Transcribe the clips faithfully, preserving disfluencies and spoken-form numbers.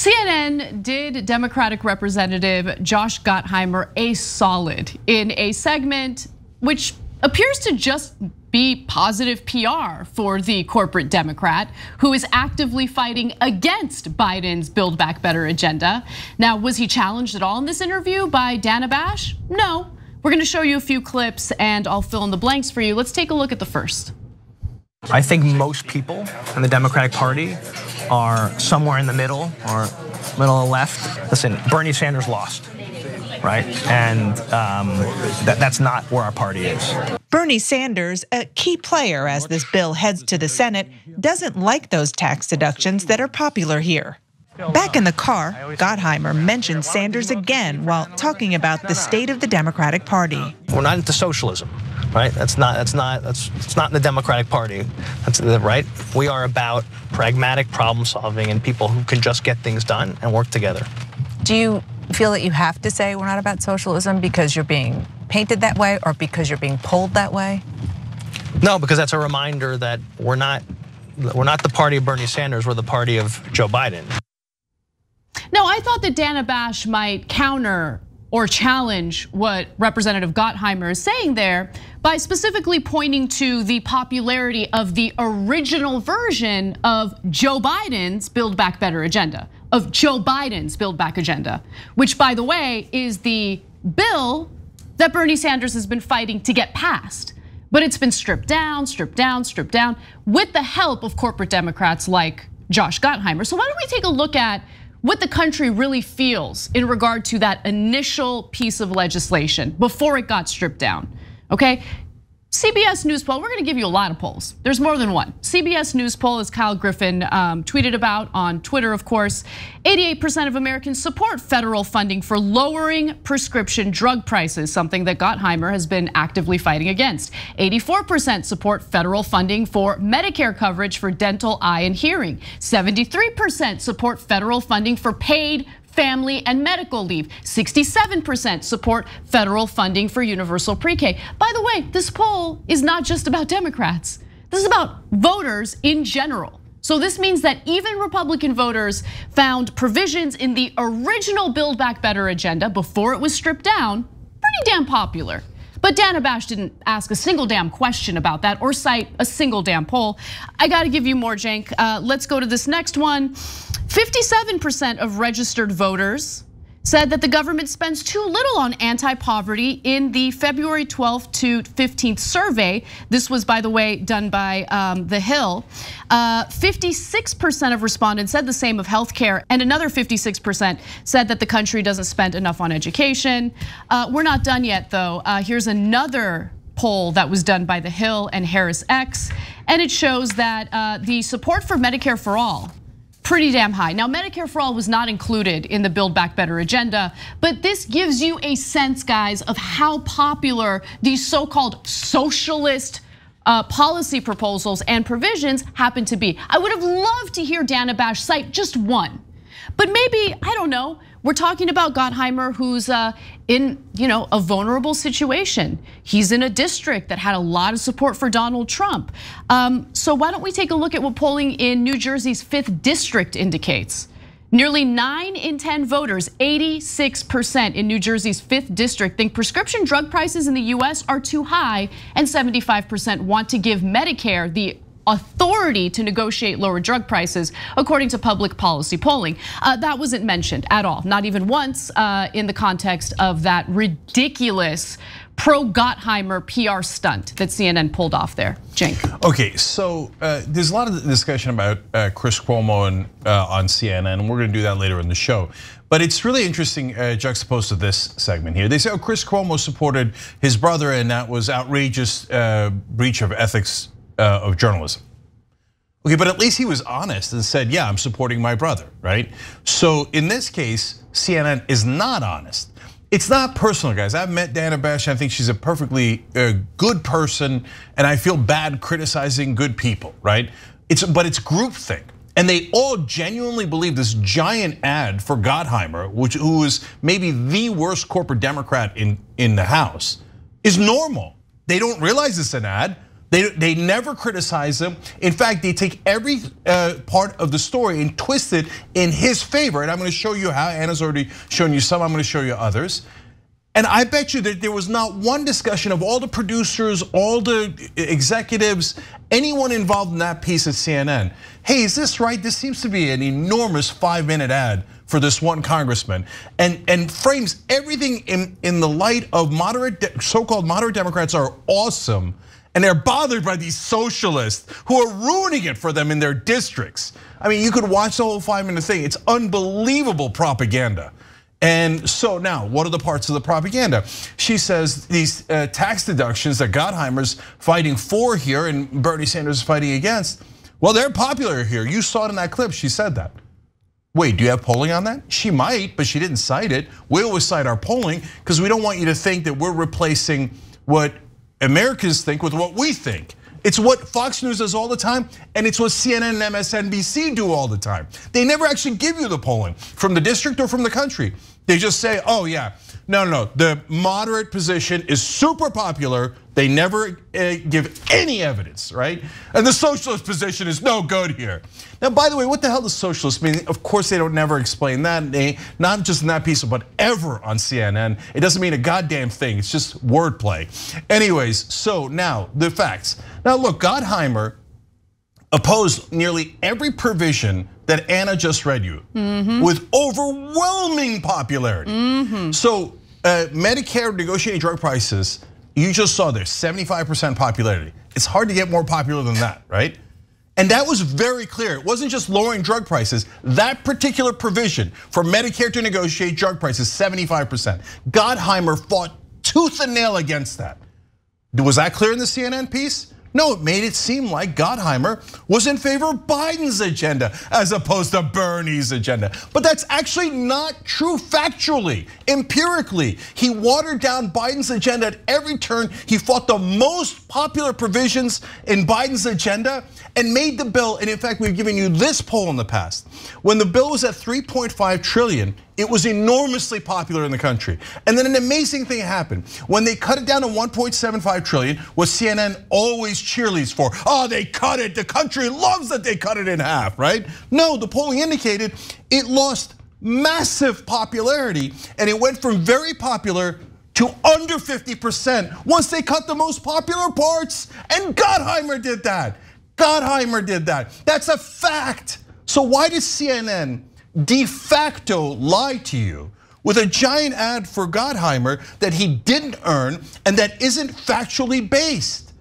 C N N did Democratic Representative Josh Gottheimer a solid in a segment which appears to just be positive P R for the corporate Democrat who is actively fighting against Biden's Build Back Better agenda. Now, was he challenged at all in this interview by Dana Bash? No. We're gonna show you a few clips and I'll fill in the blanks for you. Let's take a look at the first. I think most people in the Democratic Party are somewhere in the middle or middle left. Listen, Bernie Sanders lost, right? And um, that, that's not where our party is. Bernie Sanders, a key player as this bill heads to the Senate, doesn't like those tax deductions that are popular here. Back in the car, Gottheimer mentioned Sanders again while talking about the state of the Democratic Party. We're not into socialism, right? That's not that's not that's it's not in the Democratic Party. That's right. We are about pragmatic problem solving and people who can just get things done and work together. Do you feel that you have to say we're not about socialism because you're being painted that way or because you're being pulled that way? No, because that's a reminder that we're not we're not the party of Bernie Sanders, we're the party of Joe Biden. No, I thought that Dana Bash might counter or challenge what Representative Gottheimer is saying there by specifically pointing to the popularity of the original version of Joe Biden's Build Back Better agenda, of Joe Biden's Build Back agenda, which by the way is the bill that Bernie Sanders has been fighting to get passed. But it's been stripped down, stripped down, stripped down with the help of corporate Democrats like Josh Gottheimer. So why don't we take a look at what the country really feels in regard to that initial piece of legislation before it got stripped down, okay? C B S News poll, we're gonna give you a lot of polls. There's more than one. C B S News poll, as Kyle Griffin um, tweeted about on Twitter, of course, eighty-eight percent of Americans support federal funding for lowering prescription drug prices, something that Gottheimer has been actively fighting against. eighty-four percent support federal funding for Medicare coverage for dental, eye, and hearing. seventy-three percent support federal funding for paid family and medical leave. sixty-seven percent support federal funding for universal pre-K. By the way, this poll is not just about Democrats. This is about voters in general. So this means that even Republican voters found provisions in the original Build Back Better agenda before it was stripped down pretty damn popular. But Dana Bash didn't ask a single damn question about that or cite a single damn poll. I gotta give you more, Cenk. Uh, let's go to this next one. fifty-seven percent of registered voters said that the government spends too little on anti-poverty in the February twelfth to fifteenth survey. This was, by the way, done by um, The Hill. Uh, fifty-six percent of respondents said the same of healthcare, and another fifty-six percent said that the country doesn't spend enough on education. Uh, we're not done yet, though. Uh, here's another poll that was done by The Hill and Harris X, and it shows that uh, the support for Medicare for All, pretty damn high. Now, Medicare for All was not included in the Build Back Better agenda, but this gives you a sense, guys, of how popular these so-called socialist policy proposals and provisions happen to be. I would have loved to hear Dana Bash cite just one, but maybe, I don't know, we're talking about Gottheimer, who's in, you know, a vulnerable situation. He's in a district that had a lot of support for Donald Trump. Um, so why don't we take a look at what polling in New Jersey's fifth district indicates? Nearly nine in ten voters, eighty-six percent in New Jersey's fifth district, think prescription drug prices in the U S are too high, and seventy-five percent want to give Medicare the authority to negotiate lower drug prices, according to public policy polling. Uh, that wasn't mentioned at all, not even once uh, in the context of that ridiculous pro-Gottheimer P R stunt that C N N pulled off there. Cenk. Okay, so uh, there's a lot of discussion about uh, Chris Cuomo and, uh, on C N N, and we're gonna do that later in the show. But it's really interesting uh, juxtaposed to this segment here. They say, oh, Chris Cuomo supported his brother and that was outrageous uh, breach of ethics of journalism. Okay, but at least he was honest and said, yeah, I'm supporting my brother, right? So in this case, C N N is not honest. It's not personal, guys. I've met Dana Bash, I think she's a perfectly good person, and I feel bad criticizing good people, right? It's but it's groupthink. And they all genuinely believe this giant ad for Gottheimer, which who is maybe the worst corporate Democrat in, in the House, is normal. They don't realize it's an ad. They, they never criticize him. In fact, they take every uh, part of the story and twist it in his favor. And I'm gonna show you how. Anna's already shown you some, I'm gonna show you others. And I bet you that there was not one discussion of all the producers, all the executives, anyone involved in that piece at C N N. Hey, is this right? This seems to be an enormous five minute ad for this one congressman, and, and frames everything in, in the light of moderate, so-called moderate Democrats are awesome. And they're bothered by these socialists who are ruining it for them in their districts. I mean, you could watch the whole five minute thing. It's unbelievable propaganda. And so now, what are the parts of the propaganda? She says these tax deductions that Gottheimer's fighting for here and Bernie Sanders is fighting against, well, they're popular here. You saw it in that clip, she said that. Wait, do you have polling on that? She might, but she didn't cite it. We always cite our polling because we don't want you to think that we're replacing what Americans think with what we think. It's what Fox News does all the time, and it's what C N N and M S N B C do all the time. They never actually give you the polling from the district or from the country. They just say, oh yeah, no, no, no, the moderate position is super popular. They never give any evidence, right? And the socialist position is no good here. Now, by the way, what the hell does socialist mean? Of course, they don't never explain that. They, not just in that piece, but ever on C N N. It doesn't mean a goddamn thing. It's just wordplay. Anyways, so now the facts. Now look, Gottheimer opposed nearly every provision that Anna just read you, mm-hmm. with overwhelming popularity. Mm-hmm. So uh, Medicare negotiating drug prices, you just saw there's seventy-five percent popularity. It's hard to get more popular than that, right? And that was very clear. It wasn't just lowering drug prices. That particular provision for Medicare to negotiate drug prices, seventy-five percent. Gottheimer fought tooth and nail against that. Was that clear in the C N N piece? No, it made it seem like Gottheimer was in favor of Biden's agenda as opposed to Bernie's agenda. But that's actually not true factually, empirically. He watered down Biden's agenda at every turn. He fought the most popular provisions in Biden's agenda and made the bill, and in fact, we've given you this poll in the past. When the bill was at three point five trillion, it was enormously popular in the country. And then an amazing thing happened. When they cut it down to one point seven five trillion, what C N N always cheerleads for, oh, they cut it, the country loves that they cut it in half, right? No, the polling indicated it lost massive popularity and it went from very popular to under fifty percent once they cut the most popular parts, and Gottheimer did that. Gottheimer did that. That's a fact. So why does C N N de facto lie to you with a giant ad for Gottheimer that he didn't earn and that isn't factually based?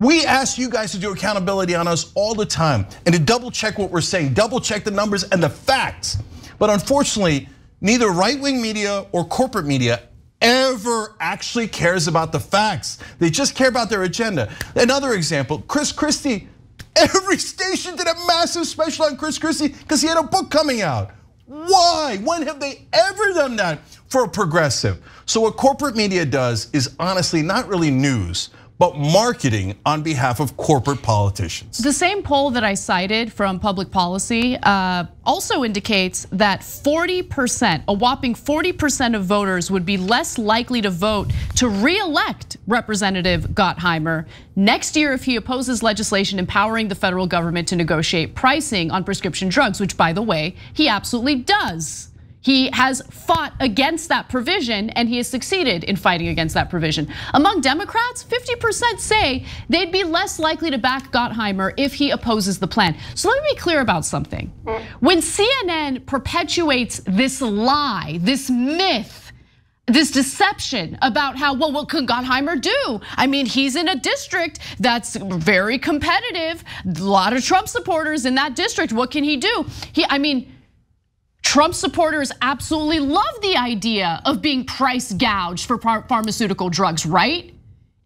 We ask you guys to do accountability on us all the time and to double check what we're saying, double check the numbers and the facts. But unfortunately, neither right-wing media or corporate media ever actually cares about the facts. They just care about their agenda. Another example, Chris Christie. Every station did a massive special on Chris Christie because he had a book coming out. Why? When have they ever done that for a progressive? So what corporate media does is honestly not really news, but marketing on behalf of corporate politicians. The same poll that I cited from Public Policy also indicates that forty percent, a whopping forty percent of voters would be less likely to vote to re-elect Representative Gottheimer next year if he opposes legislation empowering the federal government to negotiate pricing on prescription drugs, which by the way, he absolutely does. He has fought against that provision and he has succeeded in fighting against that provision. Among Democrats, fifty percent say they'd be less likely to back Gottheimer if he opposes the plan. So let me be clear about something. When C N N perpetuates this lie, this myth, this deception about how, well, what could Gottheimer do? I mean, he's in a district that's very competitive. A lot of Trump supporters in that district. What can he do? He, I mean, Trump supporters absolutely love the idea of being price gouged for pharmaceutical drugs, right?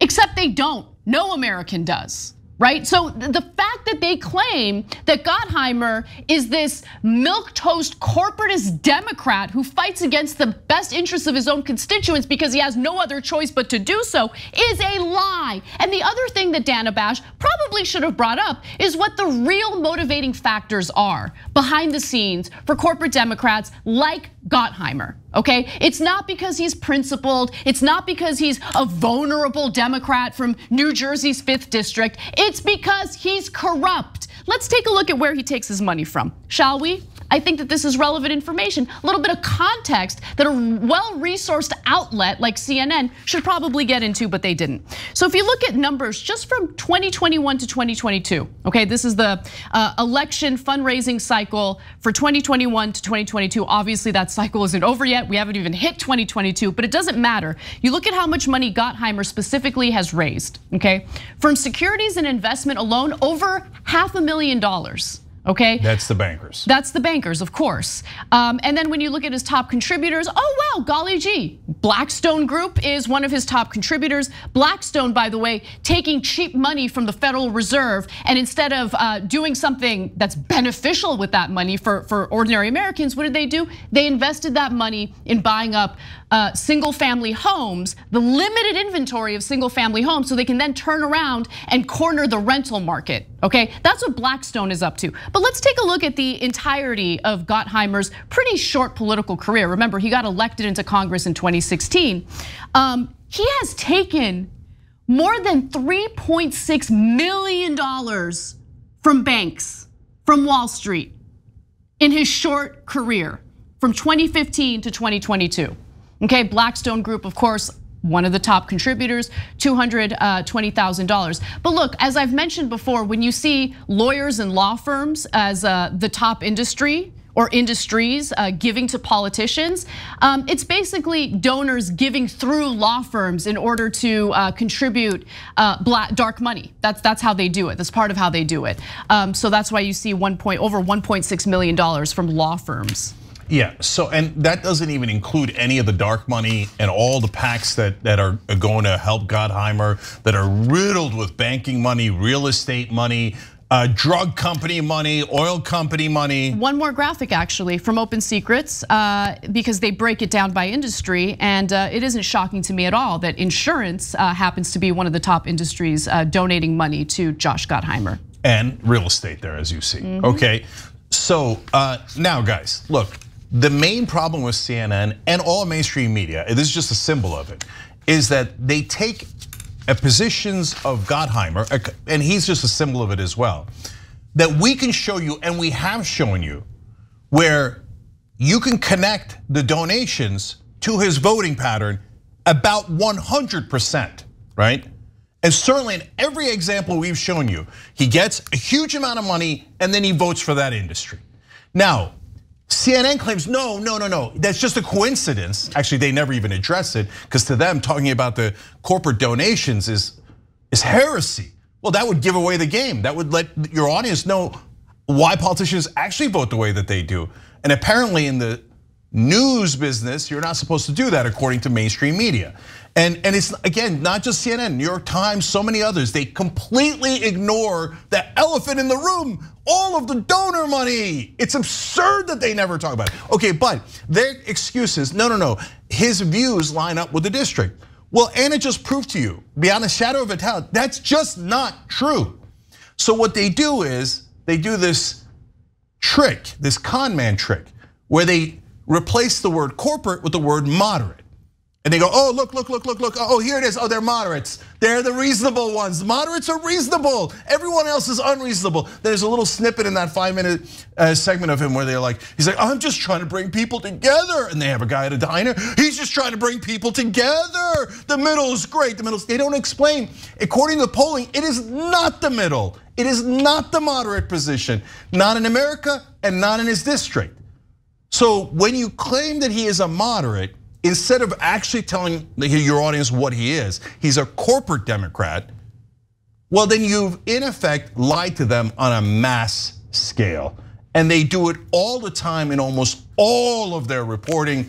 Except they don't. No American does. right? So the fact that they claim that Gottheimer is this milquetoast corporatist Democrat who fights against the best interests of his own constituents because he has no other choice but to do so is a lie. And the other thing that Dana Bash probably should have brought up is what the real motivating factors are behind the scenes for corporate Democrats like Gottheimer, okay? It's not because he's principled. It's not because he's a vulnerable Democrat from New Jersey's fifth district. It's because he's corrupt. Let's take a look at where he takes his money from, shall we? I think that this is relevant information, a little bit of context that a well-resourced outlet like C N N should probably get into, but they didn't. So if you look at numbers just from twenty twenty-one to twenty twenty-two, okay, this is the election fundraising cycle for twenty twenty-one to twenty twenty-two. Obviously that cycle isn't over yet. We haven't even hit twenty twenty-two, but it doesn't matter. You look at how much money Gottheimer specifically has raised, okay? From securities and investment alone, over half a million dollars. Okay, that's the bankers. That's the bankers, of course. Um, and then when you look at his top contributors, oh wow, golly gee, Blackstone Group is one of his top contributors. Blackstone, by the way, taking cheap money from the Federal Reserve, and instead of uh, doing something that's beneficial with that money for for ordinary Americans, what did they do? They invested that money in buying up uh, single-family homes, the limited inventory of single-family homes, so they can then turn around and corner the rental market. Okay, that's what Blackstone is up to. But let's take a look at the entirety of Gottheimer's pretty short political career. Remember, he got elected into Congress in twenty sixteen. Um, he has taken more than three point six million dollars from banks, from Wall Street, in his short career from twenty fifteen to twenty twenty-two. Okay, Blackstone Group, of course, one of the top contributors, two hundred twenty thousand dollars. But look, as I've mentioned before, when you see lawyers and law firms as the top industry or industries giving to politicians, it's basically donors giving through law firms in order to contribute dark money. That's that's how they do it. That's part of how they do it. So that's why you see one point over one point six million dollars from law firms. Yeah, so and that doesn't even include any of the dark money and all the PACs that that are going to help Gottheimer, that are riddled with banking money, real estate money, uh, drug company money, oil company money. One more graphic actually from Open Secrets, uh, because they break it down by industry, and uh, it isn't shocking to me at all that insurance uh, happens to be one of the top industries uh, donating money to Josh Gottheimer. And real estate there, as you see. Mm-hmm. Okay, so uh, now guys, look. The main problem with C N N and all mainstream media, this is just a symbol of it, is that they take positions of Gottheimer, and he's just a symbol of it as well, that we can show you, and we have shown you, where you can connect the donations to his voting pattern about one hundred percent, right? And certainly in every example we've shown you, he gets a huge amount of money and then he votes for that industry. Now, C N N claims, no, no, no, no, that's just a coincidence. Actually, they never even address it, because to them, talking about the corporate donations is, is heresy. Well, that would give away the game. That would let your audience know why politicians actually vote the way that they do. And apparently in the news business, you're not supposed to do that according to mainstream media. And, and it's, again, not just C N N, New York Times, so many others. They completely ignore the elephant in the room, all of the donor money. It's absurd that they never talk about it. Okay, but their excuses, no, no, no, his views line up with the district. Well, Anna just proved to you, beyond a shadow of a doubt, that's just not true. So what they do is, they do this trick, this con man trick, where they replace the word corporate with the word moderate. And they go, oh, look, look, look, look, look. Oh, here it is. Oh, they're moderates. They're the reasonable ones. Moderates are reasonable. Everyone else is unreasonable. There's a little snippet in that five minute segment of him where they're like, he's like, I'm just trying to bring people together. And they have a guy at a diner. He's just trying to bring people together. The middle is great. The middle, they don't explain. According to the polling, it is not the middle. It is not the moderate position. Not in America and not in his district. So when you claim that he is a moderate, instead of actually telling your audience what he is, he's a corporate Democrat, well then you've in effect lied to them on a mass scale. And they do it all the time in almost all of their reporting.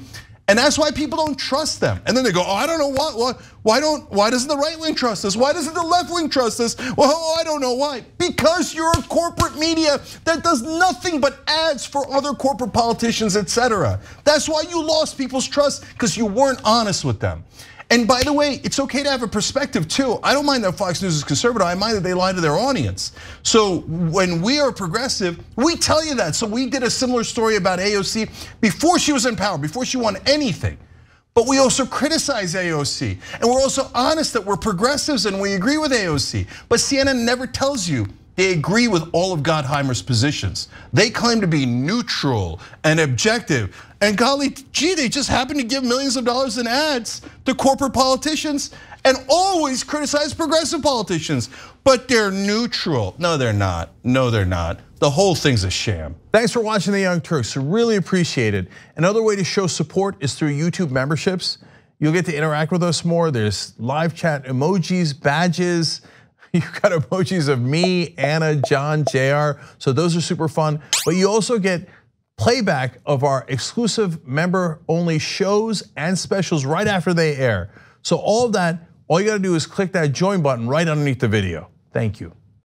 And that's why people don't trust them. And then they go, oh, I don't know what, what why don't, why doesn't the right wing trust us? Why doesn't the left wing trust us? Well, oh, I don't know why. Because you're a corporate media that does nothing but ads for other corporate politicians, et cetera. That's why you lost people's trust, because you weren't honest with them. And by the way, it's okay to have a perspective too. I don't mind that Fox News is conservative. I mind that they lie to their audience. So when we are progressive, we tell you that. So we did a similar story about A O C before she was in power, before she won anything. But we also criticize A O C. And we're also honest that we're progressives and we agree with A O C. But C N N never tells you they agree with all of Gottheimer's positions. They claim to be neutral and objective. And golly gee, they just happen to give millions of dollars in ads to corporate politicians and always criticize progressive politicians. But they're neutral. No, they're not. No, they're not. The whole thing's a sham. Thanks for watching The Young Turks. Really appreciate it. Another way to show support is through YouTube memberships. You'll get to interact with us more. There's live chat, emojis, badges. You've got emojis of me, Anna, John, J R. So those are super fun. But you also get playback of our exclusive member-only shows and specials right after they air. So all of that, all you gotta do is click that join button right underneath the video. Thank you.